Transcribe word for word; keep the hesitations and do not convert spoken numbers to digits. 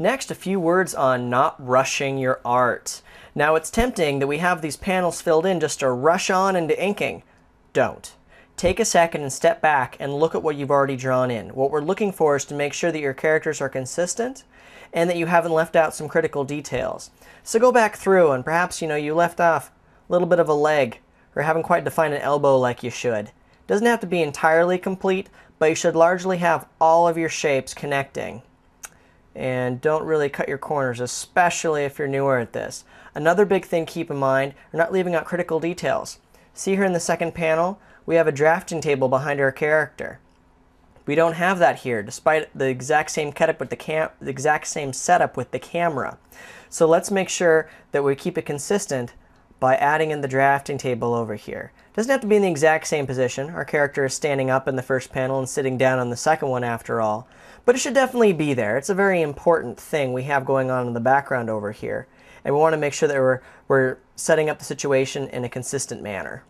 Next, a few words on not rushing your art. Now, it's tempting that we have these panels filled in just to rush on into inking. Don't. Take a second and step back and look at what you've already drawn in. What we're looking for is to make sure that your characters are consistent and that you haven't left out some critical details. So go back through and perhaps, you know, you left off a little bit of a leg or haven't quite defined an elbow like you should. Doesn't have to be entirely complete, but you should largely have all of your shapes connecting. And don't really cut your corners, especially if you're newer at this. Another big thing to keep in mind, you're not leaving out critical details. See here in the second panel, we have a drafting table behind our character. We don't have that here, despite the exact same setup with the cam the exact same setup with the camera. So let's make sure that we keep it consistent by adding in the drafting table over here. Doesn't have to be in the exact same position. Our character is standing up in the first panel and sitting down on the second one after all. But it should definitely be there. It's a very important thing we have going on in the background over here. And we want to make sure that we're, we're setting up the situation in a consistent manner.